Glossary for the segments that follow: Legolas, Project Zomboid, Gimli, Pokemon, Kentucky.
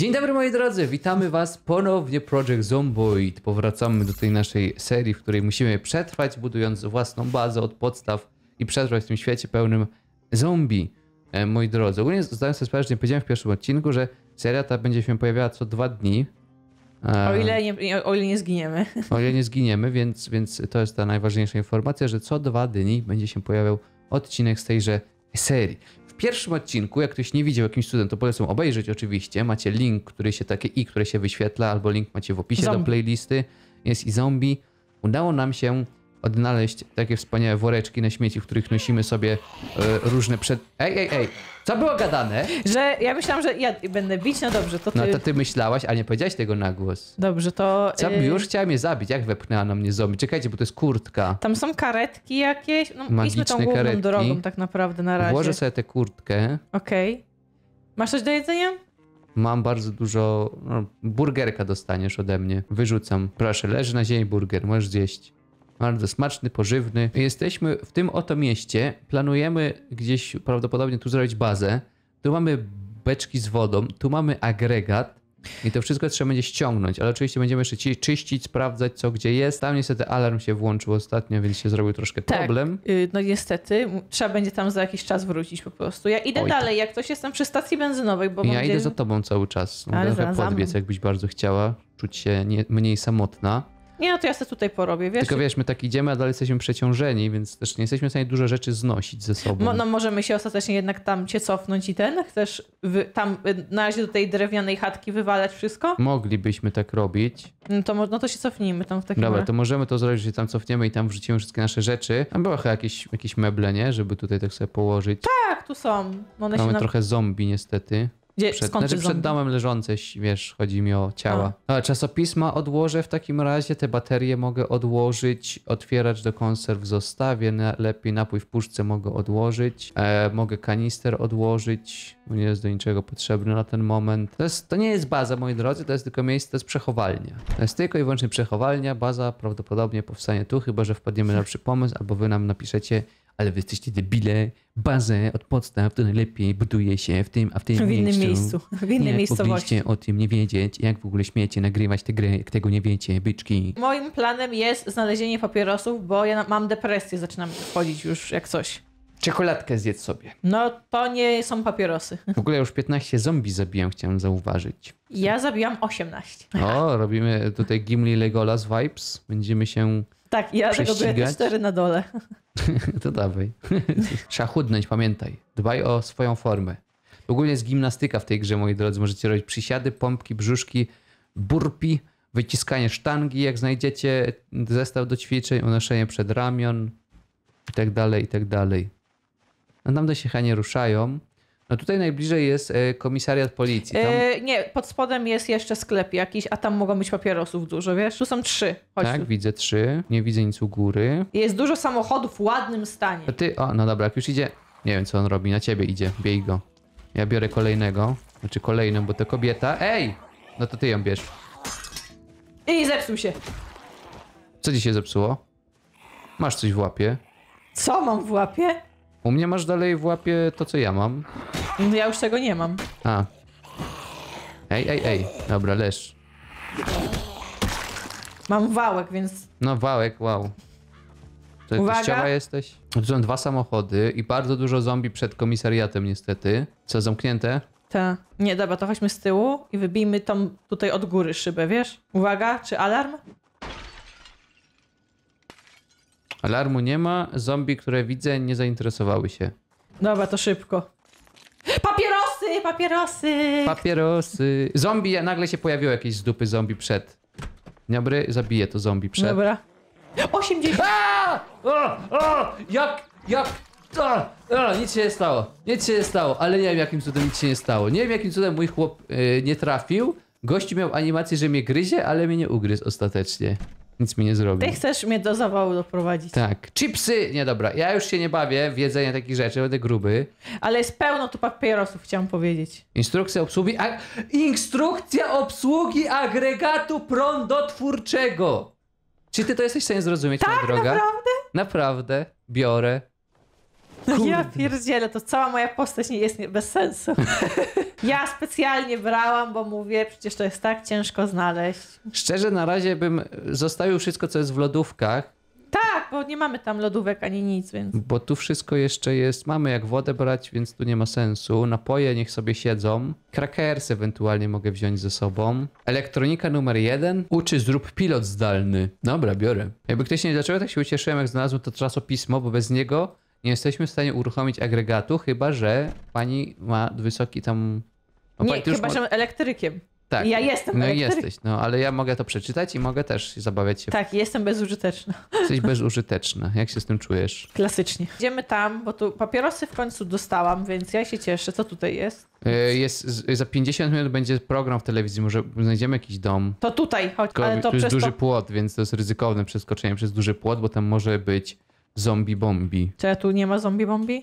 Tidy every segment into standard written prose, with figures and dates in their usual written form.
Dzień dobry moi drodzy, witamy was ponownie Project Zomboid. Powracamy do tej naszej serii, w której musimy przetrwać, budując własną bazę od podstaw i przetrwać w tym świecie pełnym zombie. Moi drodzy, ogólnie zdałem sobie sprawę, że nie powiedziałem w pierwszym odcinku, że seria ta będzie się pojawiała co 2 dni. O ile nie zginiemy. O ile nie zginiemy, więc to jest ta najważniejsza informacja, że co 2 dni będzie się pojawiał odcinek z tejże serii. W pierwszym odcinku, jak ktoś nie widział jakimś cudem, to polecam obejrzeć oczywiście. Macie link, który się które się wyświetla, albo link macie w opisie do playlisty. Jest i zombie. Udało nam się odnaleźć takie wspaniałe woreczki na śmieci, w których nosimy sobie różne Ej! Co było gadane? Że ja myślałam, że ja będę bić, no dobrze, to ty... No to ty myślałaś, a nie powiedziałaś tego na głos. Dobrze, to... Sam już chciałem je zabić, jak wepchnęła na mnie zombie. Czekajcie, bo to jest kurtka. Tam są karetki jakieś, no magiczne, idźmy tą główną karetki drogą tak naprawdę na razie. Włożę sobie tę kurtkę. Okej. Masz coś do jedzenia? Mam bardzo dużo... No, burgerka dostaniesz ode mnie. Wyrzucam. Proszę, leży na ziemi burger, możesz zjeść. Bardzo smaczny, pożywny. Jesteśmy w tym oto mieście. Planujemy gdzieś prawdopodobnie tu zrobić bazę. Tu mamy beczki z wodą, tu mamy agregat. I to wszystko trzeba będzie ściągnąć, ale oczywiście będziemy jeszcze czyścić, sprawdzać co gdzie jest. Tam niestety alarm się włączył ostatnio, więc się zrobił troszkę problem. No niestety, trzeba będzie tam za jakiś czas wrócić po prostu. Ja idę dalej, jak ktoś jestem przy stacji benzynowej, bo ja idę za tobą cały czas. Mogę podbiec, jakbyś bardzo chciała czuć się mniej samotna. Nie, no to ja sobie tutaj porobię, wiesz? Tylko wiesz, my tak idziemy, a dalej jesteśmy przeciążeni, więc też nie jesteśmy w stanie dużo rzeczy znosić ze sobą. No możemy się ostatecznie jednak tam cię cofnąć i chcesz tam na razie do tej drewnianej chatki wywalać wszystko? Moglibyśmy tak robić. No to się cofnijmy tam w takim razie. Dobra, to możemy to zrobić, że tam cofniemy i tam wrzucimy wszystkie nasze rzeczy. Tam było chyba jakieś meble, nie? Żeby tutaj tak sobie położyć. Tak, tu są. One się trochę zombie niestety. Przed domem leżące, wiesz, chodzi mi o ciała. A czasopisma odłożę w takim razie, te baterie mogę odłożyć, otwieracz do konserw zostawię, lepiej napój w puszce mogę odłożyć, mogę kanister odłożyć, bo nie jest do niczego potrzebny na ten moment. To nie jest baza, moi drodzy, to jest tylko miejsce, to jest przechowalnia. To jest tylko i wyłącznie przechowalnia, baza prawdopodobnie powstanie tu, chyba że wpadniemy na lepszy pomysł, albo wy nam napiszecie: ale wy jesteście debile, bazę od podstaw to najlepiej buduje się w innym miejscu. Mogliście o tym nie wiedzieć, jak w ogóle śmiecie nagrywać tę grę, jak tego nie wiecie, byczki. Moim planem jest znalezienie papierosów, bo ja mam depresję, zaczynam wchodzić już jak coś. Czekoladkę zjedz sobie. No to nie są papierosy. W ogóle już 15 zombie zabiłem, chciałem zauważyć. Ja zabijam 18. O, robimy tutaj Gimli Legolas vibes. Będziemy się... Tak, ja robię te 4 na dole. To dawaj. Trzeba chudnąć, pamiętaj. Dbaj o swoją formę. Ogólnie jest gimnastyka w tej grze, moi drodzy. Możecie robić przysiady, pompki, brzuszki, burpee, wyciskanie sztangi, jak znajdziecie zestaw do ćwiczeń, unoszenie przedramion i tak dalej, i tak dalej. A tam do siechania ruszają. No tutaj najbliżej jest komisariat policji. Tam... nie, pod spodem jest jeszcze sklep jakiś, a tam mogą być papierosów dużo, wiesz? Tu są 3. Chodź tak, tu. Widzę 3. Nie widzę nic u góry. Jest dużo samochodów w ładnym stanie. A ty, no dobra, jak już idzie, nie wiem co on robi, na ciebie idzie, bij go. Ja biorę kolejnego, znaczy kolejną, bo to kobieta. Ej! No to ty ją bierz. I zepsuł się. Co ci się zepsuło? Masz coś w łapie. Co mam w łapie? U mnie masz dalej w łapie to, co ja mam. No ja już tego nie mam. A. Ej. Dobra, leż. Mam wałek, więc... No wałek, wow. To uwaga. Ty z ciała jesteś? Tu są 2 samochody i bardzo dużo zombie przed komisariatem niestety. Co, zamknięte? Tak. Nie, dobra, to chodźmy z tyłu i wybijmy tą tutaj od góry szybę, wiesz? Uwaga, czy alarm? Alarmu nie ma, zombie, które widzę, nie zainteresowały się. Dobra, to szybko. Papierosy, papierosy! Papierosy! Zombie, nagle się pojawiło jakieś z dupy zombie przed. Dobry, zabiję to zombie przed. Dobra. 80! Nic się nie stało, nic się nie stało, ale nie wiem jakim cudem nic się nie stało. Nie wiem jakim cudem mój chłop nie trafił. Gościu miał animację, że mnie gryzie, ale mnie nie ugryzł ostatecznie. Nic mi nie zrobi. Ty chcesz mnie do zawału doprowadzić. Tak. Chipsy! Nie, dobra. Ja już się nie bawię w jedzenie takich rzeczy. Będę gruby. Ale jest pełno tu papierosów, chciałam powiedzieć. Instrukcja obsługi... Instrukcja obsługi agregatu prądotwórczego! Czy ty to jesteś w stanie zrozumieć, moja droga? Tak, naprawdę? Naprawdę. Biorę. Kurde. Ja pierdzielę, to cała moja postać nie jest bez sensu. Ja specjalnie brałam, bo mówię, przecież to jest tak ciężko znaleźć. Szczerze na razie bym zostawił wszystko, co jest w lodówkach. Tak, bo nie mamy tam lodówek ani nic, więc... Bo tu wszystko jeszcze jest, mamy jak wodę brać, więc tu nie ma sensu. Napoje niech sobie siedzą. Krakersy ewentualnie mogę wziąć ze sobą. Elektronika numer 1. Uczy, zrób pilot zdalny. Dobra, biorę. Jakby ktoś nie dlaczego tak się ucieszyłem, jak znalazłem to czasopismo, bo bez niego nie jesteśmy w stanie uruchomić agregatu, chyba że pani ma wysoki tam... O, nie, chyba że elektrykiem. Tak. Ja jestem no elektryk. Jesteś, no ale ja mogę to przeczytać i mogę też zabawiać się. Tak, jestem bezużyteczna. Jesteś bezużyteczna. Jak się z tym czujesz? Klasycznie. Idziemy tam, bo tu papierosy w końcu dostałam, więc ja się cieszę. Co tutaj jest? Za 50 minut będzie program w telewizji, może znajdziemy jakiś dom. To tutaj, chodź. Tylko, ale to jest duży płot, więc to jest ryzykowne przeskoczenie przez duży płot, bo tam może być zombie-bombi. Czy tu nie ma zombie-bombi?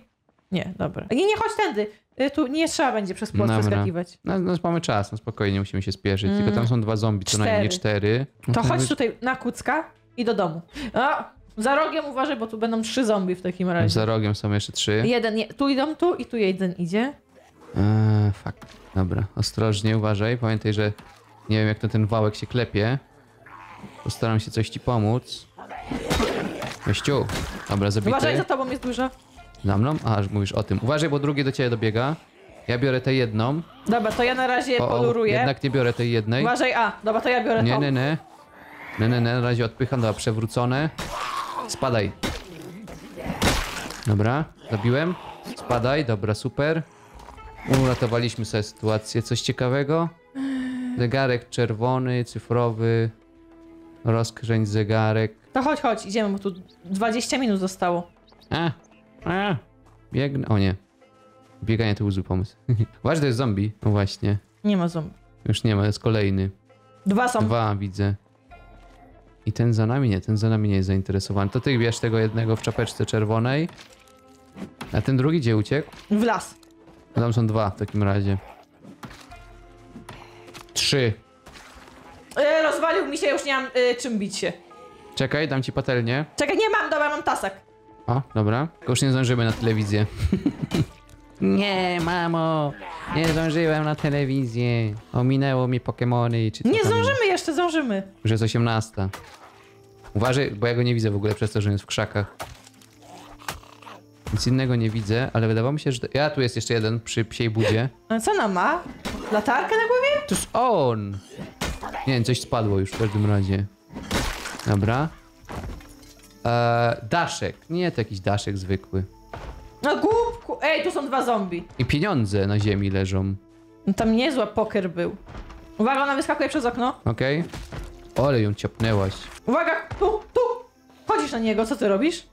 Nie, dobra. Nie, nie, chodź tędy. Tu nie trzeba będzie przez płot przeskakiwać. No, mamy czas, no spokojnie, musimy się spieszyć. Tylko tam są 2 zombie, co najmniej 4. No to chodź tutaj na kucka i do domu. O, za rogiem uważaj, bo tu będą 3 zombie w takim razie. Za rogiem są jeszcze 3. Jeden, tu idą, tu i tu jeden idzie. Fuck. Dobra, ostrożnie, uważaj. Pamiętaj, że nie wiem jak to ten wałek się klepie. Postaram się coś ci pomóc. Gościu, dobra, zabity. Uważaj, za tobą jest dużo. Za mną? A, mówisz o tym. Uważaj, bo drugie do ciebie dobiega. Ja biorę tę jedną. Dobra, to ja na razie poluruję. Jednak nie biorę tej jednej. Uważaj, dobra, to ja biorę tą. Nie, na razie odpycham, dobra, przewrócone. Spadaj. Dobra, zabiłem. Spadaj, dobra, super. Uratowaliśmy sobie sytuację. Coś ciekawego? Zegarek czerwony, cyfrowy. Rozkręć zegarek. To chodź, idziemy, bo tu 20 minut zostało. Biegnę. O nie. Bieganie to był zły pomysł. Właśnie to jest zombie. No właśnie. Nie ma zombie. Już nie ma, jest kolejny. 2 są. 2 widzę. I ten za nami nie jest zainteresowany. To ty bierz tego jednego w czapeczce czerwonej. A ten drugi gdzie uciekł? W las. No tam są 2 w takim razie. 3. Rozwalił mi się, już nie mam czym bić się. Czekaj, dam ci patelnię. Czekaj, nie mam, dobra, mam tasak. O, dobra. Tylko już nie zdążymy na telewizję. Nie, mamo. Nie zdążyłem na telewizję. Ominęło mi Pokemony. Czy nie zdążymy jeszcze, zdążymy. Już jest 18. Uważaj, bo ja go nie widzę w ogóle przez to, że jest w krzakach. Nic innego nie widzę, ale wydawało mi się, że... Ja, tu jest jeszcze jeden przy psiej budzie. A co ona ma? Latarkę na głowie? To jest on. Nie wiem, coś spadło już w każdym razie. Dobra. Daszek. Nie, to jakiś daszek zwykły. No głupku! Ej, tu są 2 zombie. I pieniądze na ziemi leżą. No tam niezła poker był. Uwaga, ona wyskakuje przez okno. Okej. Ole, ją ciapnęłaś. Uwaga! Tu! Chodzisz na niego, co ty robisz?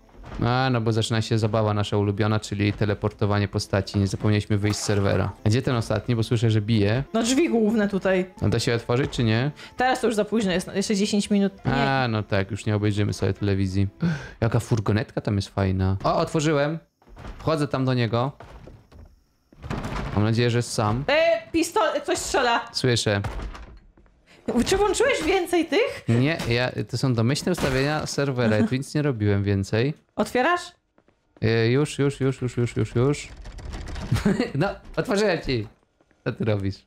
No bo zaczyna się zabawa nasza ulubiona, czyli teleportowanie postaci. Nie zapomnieliśmy wyjść z serwera. A gdzie ten ostatni? Bo słyszę, że bije. No drzwi główne tutaj. A da się otworzyć, czy nie? Teraz to już za późno jest, jeszcze 10 minut. Nie. No tak, już nie obejrzymy sobie telewizji. Jaka furgonetka tam jest fajna. O, otworzyłem. Wchodzę tam do niego. Mam nadzieję, że jest sam. Pistolet, coś strzela. Słyszę. Czy włączyłeś więcej tych? Nie, to są domyślne ustawienia serwera, ja tu nic nie robiłem więcej. Otwierasz? Już. No, otworzyłem ci. Co ty robisz?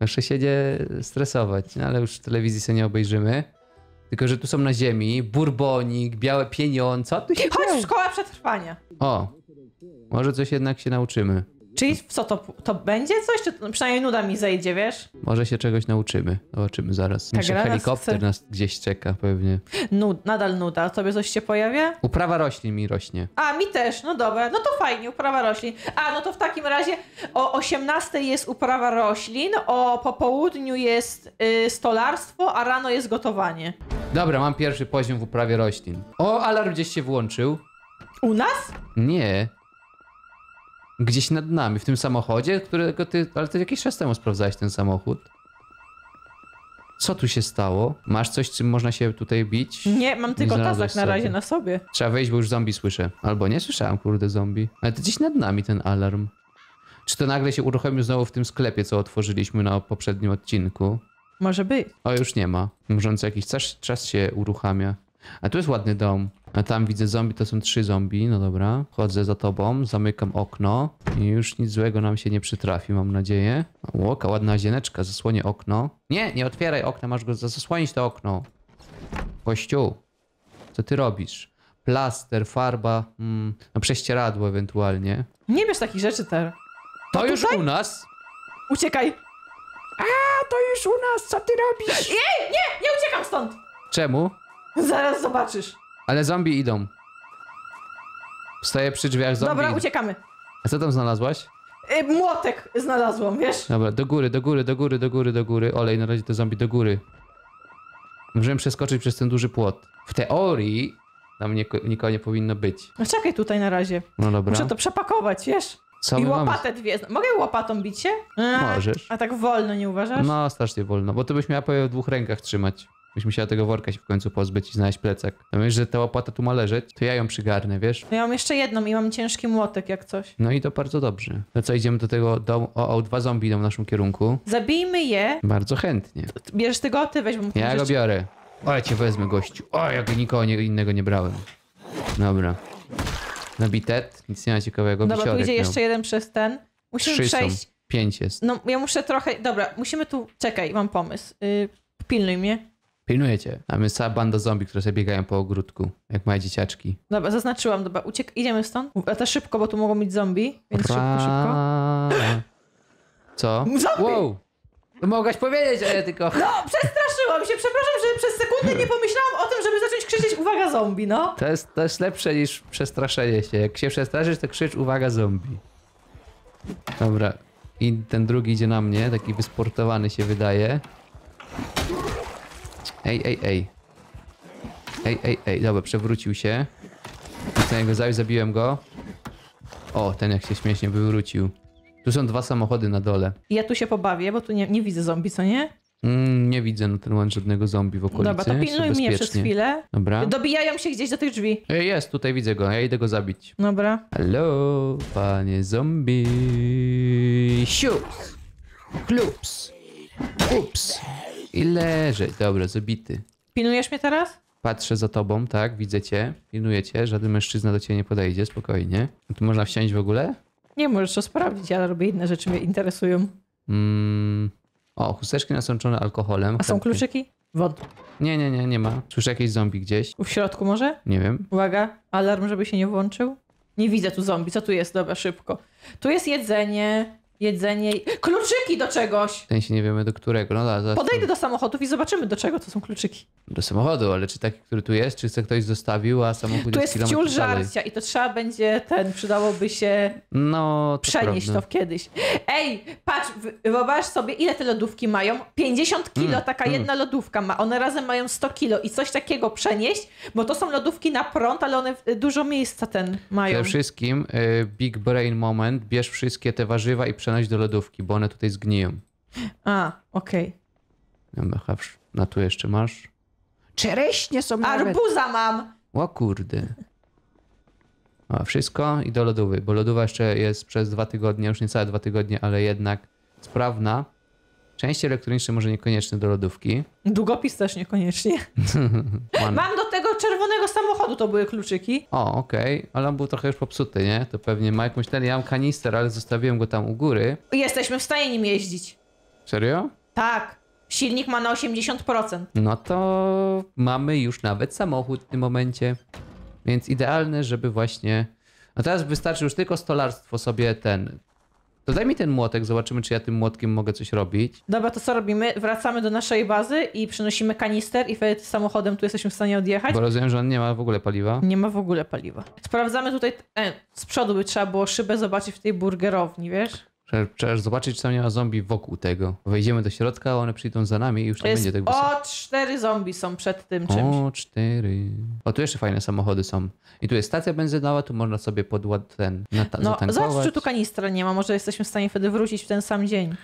Muszę się nie stresować, no ale już telewizji sobie nie obejrzymy. Tylko, że tu są na ziemi burbonik, białe pieniądze, co tu się dzieje? Chodź, szkoła przetrwania. O, może coś jednak się nauczymy. Czyli w co to będzie coś? Czy to, przynajmniej nuda mi zejdzie, wiesz? Może się czegoś nauczymy. Zobaczymy zaraz. Nasz helikopter nas gdzieś czeka pewnie. Nadal nuda. Tobie coś się pojawia? Uprawa roślin mi rośnie. Mi też. No dobra. No to fajnie. Uprawa roślin. No to w takim razie o 18 jest uprawa roślin, o popołudniu jest stolarstwo, a rano jest gotowanie. Dobra, mam pierwszy poziom w uprawie roślin. O, alarm gdzieś się włączył. U nas? Nie. Gdzieś nad nami, w tym samochodzie, którego ty... Ale ty jakiś czas temu sprawdzałeś ten samochód. Co tu się stało? Masz coś, czym można się tutaj bić? Nie, mam tylko tasak na razie na sobie. Trzeba wejść, bo już zombie słyszę. Albo nie słyszałem, kurde, zombie. Ale to gdzieś nad nami ten alarm. Czy to nagle się uruchomił znowu w tym sklepie, co otworzyliśmy na poprzednim odcinku? Może być. O, już nie ma. Może jakiś czas się uruchamia. A tu jest ładny dom. A tam widzę zombie, to są 3 zombie, no dobra. Chodzę za tobą, zamykam okno i już nic złego nam się nie przytrafi, mam nadzieję. Łoka, ładna łazieneczka, zasłonię okno. Nie, nie otwieraj okna, masz go zasłonić to okno. Kościół, co ty robisz? Plaster, farba, no prześcieradło ewentualnie. Nie bierz takich rzeczy, Ter. To już u nas. Uciekaj. To już u nas, co ty robisz? Ej, nie, nie uciekam stąd. Czemu? Zaraz zobaczysz. Ale zombie idą. Stoję przy drzwiach zombie. Dobra, uciekamy. A co tam znalazłaś? Młotek znalazłam, wiesz? Dobra, do góry, do góry, do góry, do góry, do góry. Olej, na razie to zombie do góry. Możemy przeskoczyć przez ten duży płot. W teorii tam nikogo nie powinno być. No czekaj tutaj na razie. No dobra. Muszę to przepakować, wiesz? Co i łopatę mamy? 2. Mogę łopatą bić się? Możesz. A tak wolno, nie uważasz? No, strasznie wolno, bo ty byś miała w 2 rękach trzymać. Byś musiała tego worka się w końcu pozbyć i znaleźć plecak. No wiesz, że ta łopata tu ma leżeć, to ja ją przygarnę, wiesz? No ja mam jeszcze jedną i mam ciężki młotek jak coś. No i to bardzo dobrze. No co, idziemy do tego domu? O, 2 zombie idą w naszym kierunku. Zabijmy je. Bardzo chętnie. Bierzesz tego, ty weź. Ja go biorę. O, ja cię wezmę, gościu. O, jak nikogo innego nie brałem. Dobra. No bitet, nic nie ma ciekawego. Dobra, tu idzie jeszcze jeden przez ten. Musimy 3 przejść. 5 jest. No ja muszę trochę... Dobra, musimy tu... Czekaj, mam pomysł. Pilnuj mnie. Pilnuję cię. A my cała banda zombie, które sobie biegają po ogródku. Jak małe dzieciaczki. Dobra, zaznaczyłam. Dobra, idziemy stąd. A to szybko, bo tu mogą być zombie. Więc szybko. Co? Zombie! Wow! Mogłaś powiedzieć, ale tylko... No, przestraszyłam się. Przepraszam, że przez sekundę nie pomyślałam o tym, żeby zacząć krzyczeć uwaga zombie, no. To jest lepsze niż przestraszenie się. Jak się przestraszysz, to krzycz uwaga zombie. Dobra. I ten drugi idzie na mnie. Taki wysportowany się wydaje. Ej, ej, ej. Ej, ej, ej. Dobra, przewrócił się. Chcę go zająć, zabiłem go. O, ten jak się śmiesznie wywrócił. Tu są 2 samochody na dole. Ja tu się pobawię, bo tu nie widzę zombie, co nie? Nie widzę na ten moment żadnego zombie w okolicy. Dobra, to pilnuj mnie przez chwilę. Dobra. Dobijają się gdzieś do tych drzwi. Jest, tutaj widzę go. Ja idę go zabić. Dobra. Halo, panie zombie. Siups. Klups. Ups. I leżeć. Dobra, zabity. Pilnujesz mnie teraz? Patrzę za tobą, tak, widzę cię. Pilnuję cię, żaden mężczyzna do ciebie nie podejdzie, spokojnie. A tu można wsiąść w ogóle? Nie, możesz to sprawdzić, ale robię inne rzeczy, mnie interesują. O, chusteczki nasączone alkoholem. A są kluczyki? Wod. Nie, nie, nie, nie ma. Słyszę jakieś zombie gdzieś. W środku może? Nie wiem. Uwaga, alarm, żeby się nie włączył. Nie widzę tu zombie, co tu jest? Dobra, szybko. Tu jest jedzenie. Jedzenie. Kluczyki do czegoś! W sensie nie wiemy do którego. No da, podejdę do samochodów i zobaczymy do czego to są kluczyki. Do samochodu, ale czy taki, który tu jest, czy ktoś zostawił, a samochód tu jest wciół żarcia i to trzeba będzie przydałoby się no, przenieść to kiedyś. Ej, patrz, wyobraź sobie ile te lodówki mają. 50 kilo taka jedna lodówka ma. One razem mają 100 kilo i coś takiego przenieść, bo to są lodówki na prąd, ale one dużo miejsca mają. Przede wszystkim big brain moment, bierz wszystkie te warzywa i przenieść do lodówki, bo one tutaj zgniją. A, okej. Okay. Na tu jeszcze masz. Czereśnie są nawet. Arbuza mam! O kurde. O, wszystko i do lodówy, bo lodówa jeszcze jest przez 2 tygodnie, już niecałe 2 tygodnie, ale jednak sprawna. Części elektroniczne może niekoniecznie do lodówki. Długopis też niekoniecznie. Mam do tego czerwonego samochodu, to były kluczyki. O, okej. Okay. Ale on był trochę już popsuty, nie? To pewnie ma jakąś ten... Ja mam kanister, ale zostawiłem go tam u góry. Jesteśmy w stanie nim jeździć. Serio? Tak. Silnik ma na 80%. No to mamy już nawet samochód w tym momencie. Więc idealne, żeby właśnie... No teraz wystarczy już tylko stolarstwo sobie ten... To daj mi ten młotek, zobaczymy czy ja tym młotkiem mogę coś robić. Dobra, to co robimy? Wracamy do naszej bazy i przynosimy kanister i wtedy samochodem tu jesteśmy w stanie odjechać. Bo rozumiem, że on nie ma w ogóle paliwa. Nie ma w ogóle paliwa. Sprawdzamy tutaj, z przodu by trzeba było szybę zobaczyć w tej burgerowni, wiesz? Trzeba zobaczyć, czy tam nie ma zombie wokół tego. Wejdziemy do środka, a one przyjdą za nami i już tam będzie tak wysoko. O, 4 zombie są przed tym czymś. O, 4. O, tu jeszcze fajne samochody są. I tu jest stacja benzynowa, tu można sobie podład zatankować. No, zobacz, czy tu kanistra nie ma. Może jesteśmy w stanie wtedy wrócić w ten sam dzień.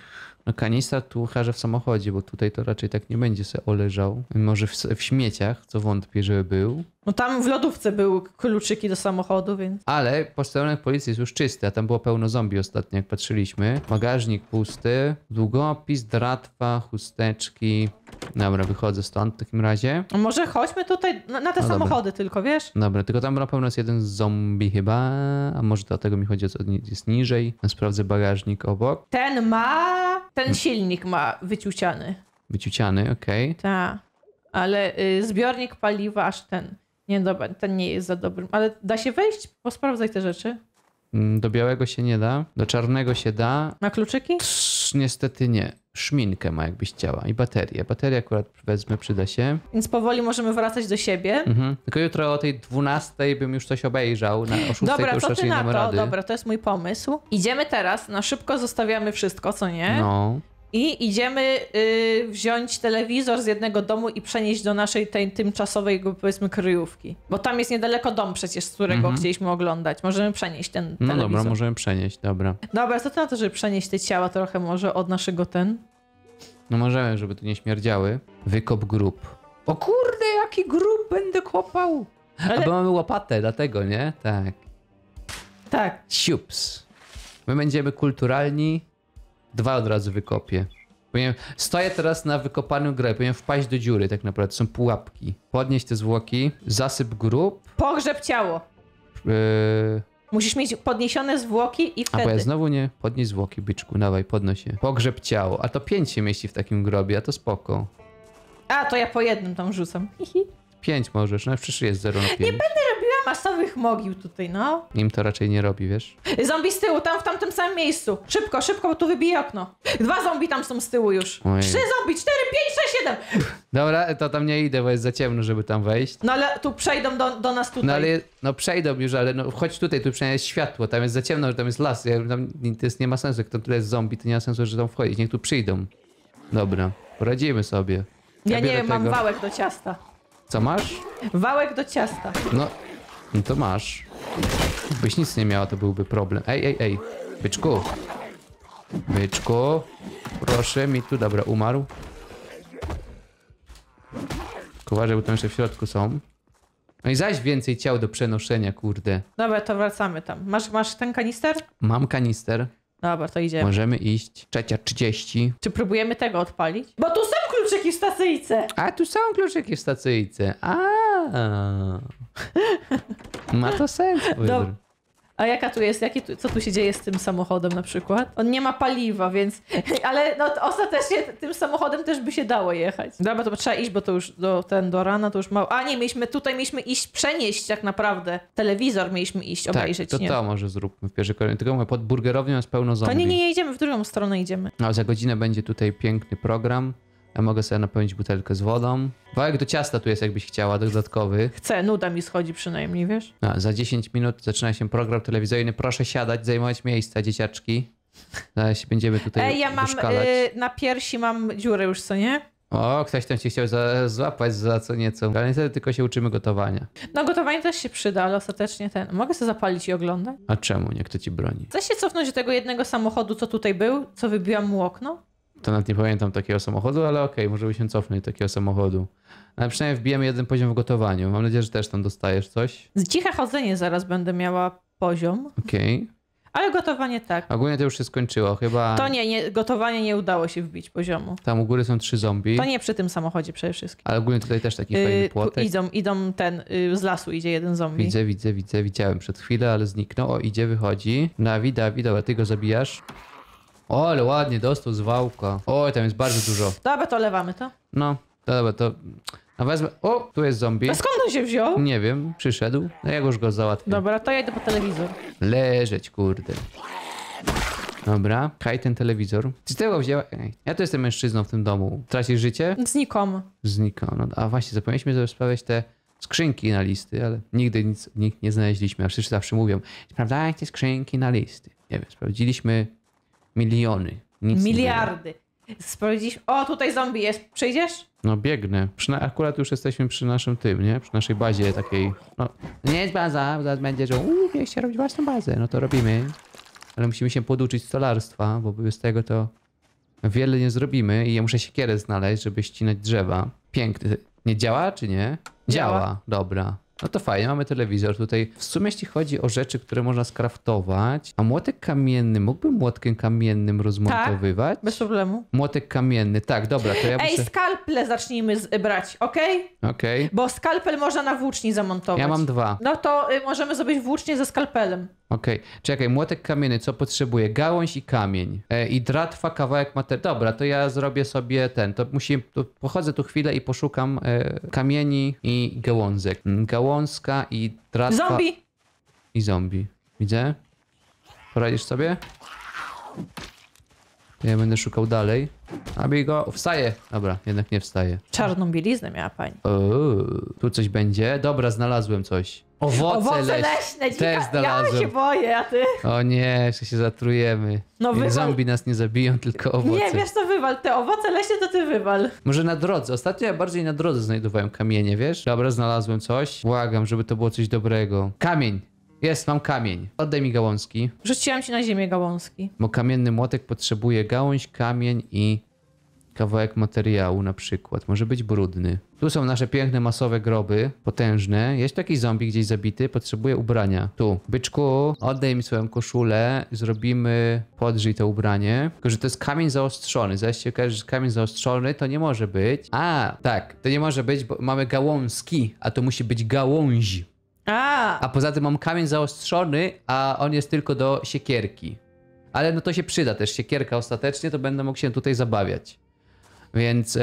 No kanistra tu w samochodzie, bo tutaj to raczej tak nie będzie se oleżał. Może w śmieciach, co wątpię, żeby był. No tam w lodówce były kluczyki do samochodu, więc... Ale posterunek policji jest już czysty, a tam było pełno zombie ostatnio, jak patrzyliśmy. Bagażnik pusty, długopis, dratwa, chusteczki, Dobra, wychodzę stąd w takim razie. Może chodźmy tutaj na te samochody tylko, wiesz? Dobra, tylko tam na pewno jest jeden zombie chyba, a może dlatego mi chodzi, jest niżej. Sprawdzę bagażnik obok. Ten ma... Ten silnik ma wyciuciany. Wyciuciany, okej. Tak, ale zbiornik paliwa aż ten. Nie, dobra, ten nie jest za dobrym. Ale da się wejść? Posprawdzaj te rzeczy. Do białego się nie da, do czarnego się da. Na kluczyki? Niestety nie. Szminkę ma, jakbyś chciała. I baterię. Bateria akurat wezmę, przyda się. Więc powoli możemy wracać do siebie. Tylko jutro o tej 12:00 bym już coś obejrzał. Na, o 6:00 dobra, to już raczej nie ma rady. Dobra, to jest mój pomysł. Idziemy teraz, na szybko zostawiamy wszystko, co nie? No. I idziemy wziąć telewizor z jednego domu i przenieść do naszej tej tymczasowej, powiedzmy, kryjówki. Bo tam jest niedaleko dom przecież, z którego chcieliśmy oglądać. Możemy przenieść ten telewizor. No dobra, możemy przenieść, dobra. Dobra, co ty na to, żeby przenieść te ciała trochę może od naszego No możemy, żeby tu nie śmierdziały. Wykop grób. O kurde, jaki grób będę kopał! Ale... Bo mamy łopatę, dlatego, nie? Tak. Tak. Siups. My będziemy kulturalni. Dwa od razu wykopię. Stoję teraz na wykopanym grobie. Powinienem wpaść do dziury tak naprawdę. Są pułapki. Podnieść te zwłoki. Zasyp grób. Pogrzeb ciało. Musisz mieć podniesione zwłoki i wtedy... A bo ja znowu nie. Podnieś zwłoki, byczku. Dawaj, podnoś je. Pogrzeb ciało. A to 5 się mieści w takim grobie, a to spoko. A, to ja po jednym tam rzucam. 5 możesz. No przecież jest 0,5. Nie będę robiła masowych mogił tutaj, no. Nim to raczej nie robi, wiesz? Zombie z tyłu, tam w tamtym samym miejscu. Szybko, szybko, bo tu wybije okno. 2 zombie tam są z tyłu już. Ojej. 3 zombie, 4, 5, 6, 7. Dobra, to tam nie idę, bo jest za ciemno, żeby tam wejść. No ale tu przejdą do nas tutaj. No ale, no przejdą już, ale no chodź tutaj, tu przynajmniej jest światło. Tam jest za ciemno, że tam jest las. Tam, to jest, nie ma sensu, jak tam tyle jest zombie, to nie ma sensu, że tam wchodzić. Niech tu przyjdą. Dobra, poradzimy sobie. Ja nie wiem, mam wałek do ciasta. Co masz? Wałek do ciasta. No, no to masz. Gdybyś nic nie miała, to byłby problem. Ej. Byczku. Byczku. Proszę mi tu. Dobra, umarł. Uważaj, bo tam jeszcze w środku są. No i zaś więcej ciał do przenoszenia, kurde. Dobra, to wracamy tam. Masz ten kanister? Mam kanister. Dobra, to idziemy. Możemy iść. 3:30. Czy próbujemy tego odpalić? Bo tu są kluczyki w stacyjce! A, tu są kluczyki w stacyjce. Ma to sens. A jaka tu jest? Co tu się dzieje z tym samochodem na przykład? On nie ma paliwa, więc... Ale no, ostatecznie tym samochodem też by się dało jechać. Dobra, to trzeba iść, bo to już do rana to już mało... A nie, mieliśmy iść przenieść tak naprawdę. Telewizor mieliśmy iść obejrzeć. Tak, to może zróbmy w pierwszej kolejności. Tylko pod burgerownią jest pełno zombie. To nie idziemy, w drugą stronę idziemy. No, za godzinę będzie tutaj piękny program. Ja mogę sobie napełnić butelkę z wodą. Wałek do ciasta tu jest, jakbyś chciała, dodatkowy. Chcę, nuda mi schodzi przynajmniej, wiesz? A, za 10 minut zaczyna się program telewizyjny. Proszę siadać, zajmować miejsca, dzieciaczki. Zaraz się będziemy tutaj uszkalać. Na piersi mam dziurę już, co nie? O, ktoś tam się chciał złapać za co nieco. Ale niestety tylko się uczymy gotowania. No gotowanie też się przyda, ale ostatecznie ten... Mogę sobie zapalić i oglądać? A czemu? Nie, kto ci broni? Chcesz się cofnąć do tego jednego samochodu, co tutaj był? Co wybiłam mu okno? To nawet nie pamiętam takiego samochodu, ale okej, może byśmy cofnęli takiego samochodu. Ale przynajmniej wbijemy jeden poziom w gotowaniu. Mam nadzieję, że też tam dostajesz coś. Ciche chodzenie zaraz będę miała poziom. Okej. Ale gotowanie tak. Ogólnie to już się skończyło, chyba... To nie, gotowanie nie udało się wbić poziomu. Tam u góry są 3 zombie. To nie przy tym samochodzie przede wszystkim. Ale ogólnie tutaj też taki fajny płotek. Idą z lasu idzie jeden zombie. Widzę, widziałem przed chwilą, ale zniknął. O, idzie, wychodzi. Dawi, dobra, ty go zabijasz. O, ale ładnie dostał z wałka. Oj, tam jest bardzo dużo. Dobra, to lewamy to. No, dobra, to... A wezmę... O, tu jest zombie. A skąd on się wziął? Nie wiem, przyszedł. No ja już go załatwię. Dobra, to ja idę po telewizor. Leżeć, kurde. Dobra, kaj ten telewizor. Czy ty go wzięła? Ja to jestem mężczyzną w tym domu. Tracisz życie? Znikomo. No, a właśnie, zapomnieliśmy sobie sprawiać te... skrzynki na listy, ale nigdy nic nie znaleźliśmy. A wszyscy zawsze mówią, sprawdzajcie skrzynki na listy. Nie wiem, sprawdziliśmy... Miliony. Nic miliardy. O, tutaj zombie jest. Przyjdziesz? No biegnę. Akurat już jesteśmy przy naszym tym, nie? Przy naszej bazie takiej. No, nie jest baza, zaraz będzie, że niech się robić własną bazę. No to robimy. Ale musimy się poduczyć stolarstwa, bo bez tego to wiele nie zrobimy. I ja muszę siekierę znaleźć, żeby ścinać drzewa. Piękny. Nie działa, czy nie? Działa. Dobra. No to fajnie, mamy telewizor tutaj. W sumie jeśli chodzi o rzeczy, które można skraftować, a młotek kamienny, mógłbym młotkiem kamiennym rozmontowywać? Tak, bez problemu. Młotek kamienny, tak, dobra, to ja muszę... Ej, skalpel zacznijmy brać, okej? Okej. Bo skalpel można na włóczni zamontować. Ja mam dwa. No to możemy zrobić włócznie ze skalpelem. Okej, czekaj, młotek kamienny, co potrzebuję? Gałąź i kamień. I dratwa, kawałek materiału. Dobra, to ja zrobię sobie ten, to musimy, pochodzę tu chwilę i poszukam kamieni i gałązek. Gałązka i dratwa. Zombie! I zombie. Widzę? Poradzisz sobie? To ja będę szukał dalej. Aby go... Wstaje! Dobra, jednak nie wstaje. Czarną bieliznę miała pani. Tu coś będzie. Dobra, znalazłem coś. Owoce leśne. Też znalazłem. Ja się boję, a ty? O nie, jeszcze się zatrujemy. No wywal... Zombie nas nie zabiją, tylko owoce. Nie, wiesz co, wywal. Te owoce leśne to ty wywal. Może na drodze. Ostatnio ja bardziej na drodze znajdowałem kamienie, wiesz? Dobra, znalazłem coś. Błagam, żeby to było coś dobrego. Kamień! Jest, mam kamień. Oddaj mi gałązki. Rzuciłam ci na ziemię gałązki. Bo kamienny młotek potrzebuje gałąź, kamień i kawałek materiału na przykład. Może być brudny. Tu są nasze piękne masowe groby. Potężne. Jest taki zombie gdzieś zabity. Potrzebuje ubrania. Tu. Byczku, oddaj mi swoją koszulę. Zrobimy... Podrzyj to ubranie. Tylko, że to jest kamień zaostrzony. Zaś się okaże, że kamień zaostrzony to nie może być. A, tak. To nie może być, bo mamy gałązki. A to musi być gałąź. A poza tym mam kamień zaostrzony, a on jest tylko do siekierki. Ale no to się przyda też, siekierka ostatecznie, to będę mógł się tutaj zabawiać. Więc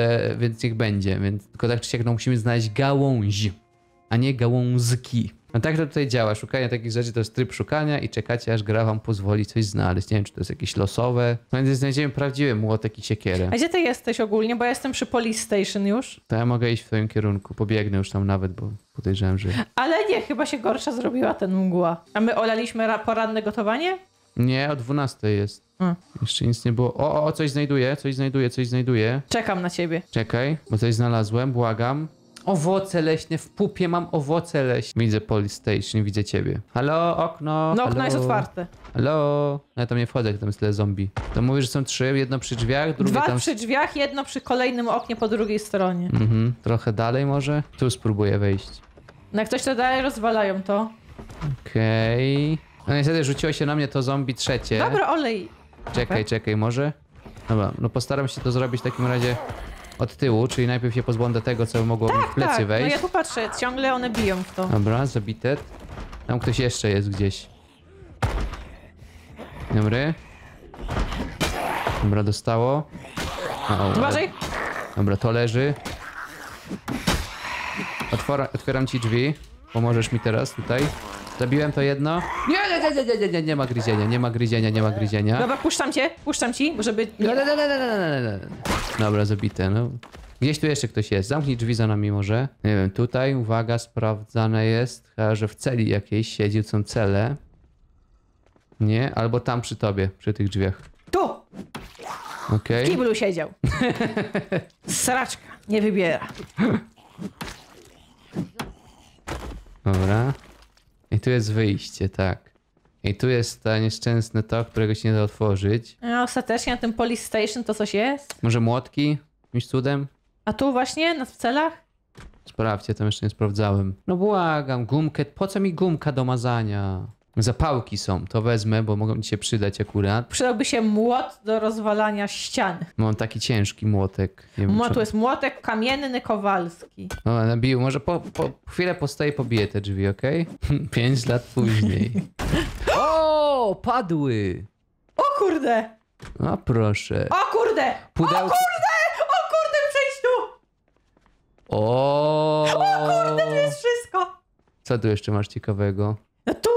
niech będzie, więc tylko tak czy siak, no musimy znaleźć gałąź, a nie gałązki. No tak to tutaj działa, szukanie takich rzeczy to jest tryb szukania i czekacie, aż gra wam pozwoli coś znaleźć. Nie wiem, czy to jest jakieś losowe. Więc znajdziemy prawdziwy młotek i siekierę. A gdzie ty jesteś ogólnie? Bo ja jestem przy police station już. To ja mogę iść w twoim kierunku, pobiegnę już tam nawet, bo podejrzewam, że... Ale nie, chyba się gorsza zrobiła ten mgła. A my olaliśmy poranne gotowanie? Nie, o 12 jest. Jeszcze nic nie było. O, coś znajduję, coś znajduję. Czekam na ciebie. Czekaj, bo coś znalazłem, błagam. Owoce leśne, w pupie mam owoce leśne. Widzę police station, widzę ciebie. Halo, okno. No, okno jest otwarte. Halo. Ja tam nie wchodzę, tam jest tyle zombie. To mówisz, że są trzy, jedno przy drzwiach, drugie tam... Dwa przy drzwiach, jedno przy kolejnym oknie po drugiej stronie. Mhm, trochę dalej może? Tu spróbuję wejść. No jak ktoś to dalej, rozwalają to. Okej. No niestety rzuciło się na mnie to zombie trzecie. Dobra, olej. Czekaj, może? Dobra, no postaram się to zrobić w takim razie... Od tyłu, czyli najpierw się pozbędę tego, co mogło mi w plecy wejść. No ja tu patrzę, ciągle one biją w to. Dobra, zabite. Tam ktoś jeszcze jest gdzieś. Dobra, dostało. Uważaj! Dobra, to leży. Otwieram ci drzwi. Pomożesz mi teraz tutaj. Zabiłem to jedno. Nie, nie ma gryzienia. Dobra, puszczam cię, żeby... Dobra, zabite, no. Gdzieś tu jeszcze ktoś jest. Zamknij drzwi za nami może. Nie wiem, tutaj, uwaga, sprawdzane jest, chyba że w celi jakiejś siedzi, są cele. Nie, albo tam przy tobie, przy tych drzwiach. Tu! Okej. W kiblu siedział. Sraczka, nie wybiera. Dobra. I tu jest wyjście, tak. I tu jest ta nieszczęsne to, którego się nie da otworzyć. A ostatecznie na tym police station to coś jest? Może młotki? Jakimś cudem? A tu właśnie? W celach? Sprawdźcie, tam jeszcze nie sprawdzałem. No błagam, gumkę. Po co mi gumka do mazania? Zapałki są, to wezmę, bo mogą mi się przydać akurat. Przydałby się młot do rozwalania ścian. Mam taki ciężki młotek. Tu jest młotek kamienny, kowalski. No, nabił. Może po chwilę postaję, pobiję te drzwi, okej? 5 lat później. O, padły! O kurde! A proszę. O kurde! Pudełko... O kurde! O kurde, przejdź tu! O kurde, to jest wszystko! Co tu jeszcze masz ciekawego? No tu,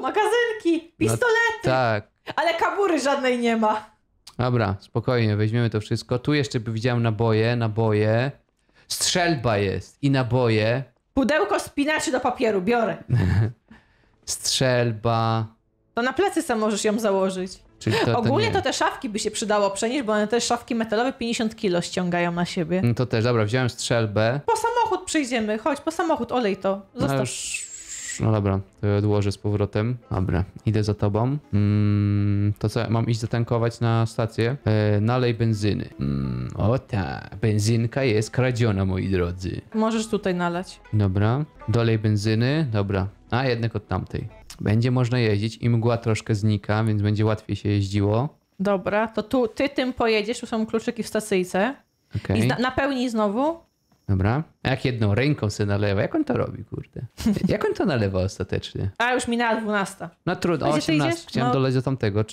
magazynki, pistolety. No, tak. Ale kabury żadnej nie ma. Dobra, spokojnie, weźmiemy to wszystko. Tu jeszcze widziałem naboje. Strzelba jest i naboje. Pudełko spinaczy do papieru, biorę. Strzelba. To na plecy sam możesz ją założyć. Ogólnie to te szafki by się przydało przenieść, bo one te szafki metalowe 50 kilo ściągają na siebie. No to też, dobra, wziąłem strzelbę. Po samochód przyjdziemy, chodź, po samochód, olej to. Zostaw. No już... już. No dobra, to ja odłożę z powrotem. Dobra, idę za tobą. To co, mam iść zatankować na stację? Nalej benzyny. O ta, benzynka jest kradziona, moi drodzy. Możesz tutaj nalać. Dobra, dolej benzyny, dobra. A jednak od tamtej. Będzie można jeździć i mgła troszkę znika, więc będzie łatwiej się jeździło. Dobra, to tu ty tym pojedziesz, tu są kluczyki w stacyjce. Okay. I napełnij znowu. Dobra. Jak jedną ręką sobie nalewa. Jak on to robi, kurde? Jak on to nalewa ostatecznie? A już minęła 12. No trudno, 18. Chciałem doleć do tamtego,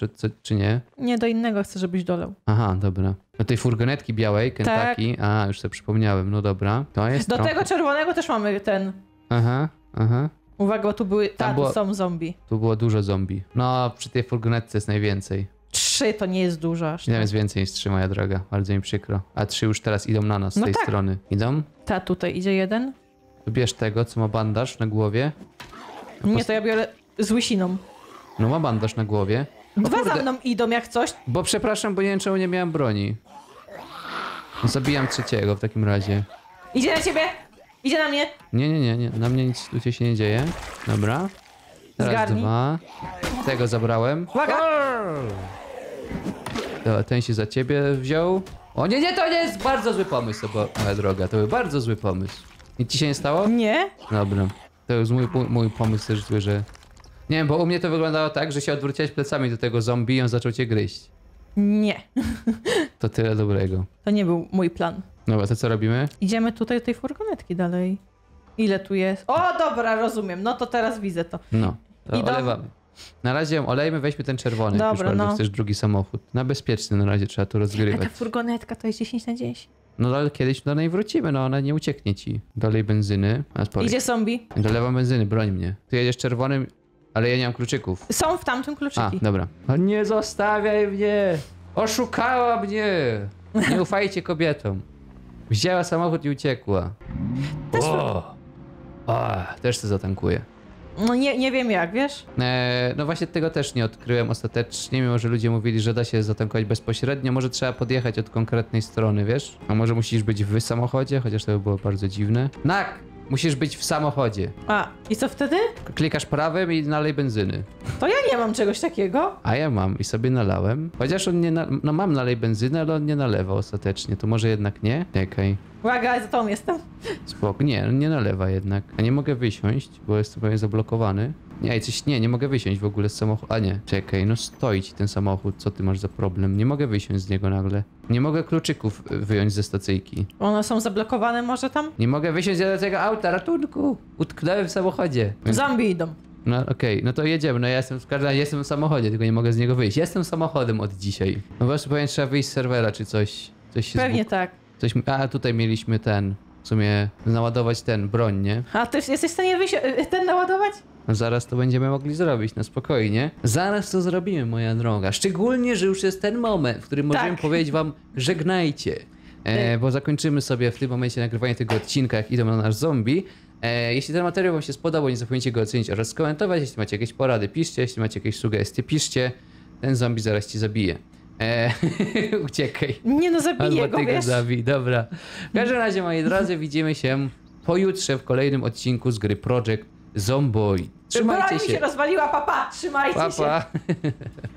czy nie? Nie, do innego chcę, żebyś dolał. Aha, dobra. Do tej furgonetki białej, Kentucky. Tak. A, już sobie przypomniałem, no dobra. To jest do tego czerwonego też mamy ten. Aha, aha. Uwaga, bo tu były, tu są zombie. Tu było dużo zombie. No, przy tej furgonetce jest najwięcej. 3 to nie jest dużo aż. Nie jest więcej niż 3, moja droga. Bardzo mi przykro. A 3 już teraz idą na nas z tej strony. Idą? Ta tutaj idzie jeden. Bierz tego, co ma bandaż na głowie. Nie, to ja biorę z łysiną. No ma bandaż na głowie. Dwa za mną idą jak coś. Bo przepraszam, bo nie wiem czemu nie miałem broni. Zabijam trzeciego w takim razie. Idzie na ciebie! Idzie na mnie! Nie, nie, nie, nie. Na mnie nic tutaj się nie dzieje. Dobra. Teraz zgarnij. Dwa. Tego zabrałem. Uwaga! Dobra, ten się za ciebie wziął. O nie, nie, to nie jest bardzo zły pomysł, moja droga. To był bardzo zły pomysł. Nic ci się nie stało? Nie. Dobra. To już mój pomysł też zły, że... Nie wiem, bo u mnie to wyglądało tak, że się odwróciłeś plecami do tego zombie i on zaczął cię gryźć. Nie. To tyle dobrego. To nie był mój plan. Dobra, to co robimy? Idziemy tutaj do tej furgonetki dalej. Ile tu jest? O, dobra, rozumiem. No to teraz widzę to. No, to olewamy. Na razie ją olejmy, weźmy ten czerwony. Dobra, już bardzo chcesz drugi samochód. Na bezpieczny na razie trzeba tu rozgrywać. A ta furgonetka to jest 10 na 10. No ale kiedyś do niej wrócimy, no ona nie ucieknie ci. Dalej benzyny. Idzie zombie. Dolewam benzyny, broń mnie. Ty jedziesz czerwonym, ale ja nie mam kluczyków. Są w tamtym kluczyki. A, dobra. O, nie zostawiaj mnie! Oszukała mnie! Nie ufajcie kobietom. Wzięła samochód i uciekła. Też to zatankuję. No nie wiem jak, wiesz? No właśnie tego też nie odkryłem ostatecznie, mimo że ludzie mówili, że da się zatankować bezpośrednio. Może trzeba podjechać od konkretnej strony, wiesz? A może musisz być w samochodzie, chociaż to by było bardzo dziwne. Tak! Musisz być w samochodzie. A, i co wtedy? Klikasz prawym i nalej benzyny. To ja nie mam czegoś takiego. A ja mam i sobie nalałem. Chociaż on nie... No mam nalej benzyny, ale on nie nalewa ostatecznie. To może jednak nie? Czekaj. Uwaga, za tą jestem. Spoko. Nie, on nie nalewa jednak. A nie mogę wysiąść, bo jestem pewnie zablokowany. Nie, nie mogę wysiąść w ogóle z samochodu. A nie, czekaj, no stoi ci ten samochód, co ty masz za problem? Nie mogę wysiąść z niego nagle. Nie mogę kluczyków wyjąć ze stacyjki. One są zablokowane może tam? Nie mogę wysiąść z tego auta, ratunku! Utknąłem w samochodzie. Zombie idą. No okej, no to jedziemy, no ja jestem w każdym razie, jestem w samochodzie, tylko nie mogę z niego wyjść. Jestem samochodem od dzisiaj. No właśnie powiem, trzeba wyjść z serwera czy coś. Pewnie tak. A tutaj mieliśmy ten, w sumie naładować ten broń, nie? A ty jesteś w stanie ten naładować? Zaraz to będziemy mogli zrobić, no spokojnie. Zaraz to zrobimy, moja droga. Szczególnie, że już jest ten moment, w którym możemy powiedzieć wam, żegnajcie. Bo zakończymy sobie w tym momencie nagrywanie tego odcinka, jak idą na nasz zombie. Jeśli ten materiał wam się spodobał, nie zapomnijcie go ocenić oraz skomentować. Jeśli macie jakieś porady, piszcie. Jeśli macie jakieś sugestie, piszcie. Ten zombie zaraz ci zabije. Uciekaj. Nie no, zabiję go, wiesz? Zabij. Dobra. W każdym razie, moi drodzy, widzimy się pojutrze w kolejnym odcinku z gry Project Zomboid. Trzymajcie się. Broń mi się rozwaliła, papa. Trzymajcie się.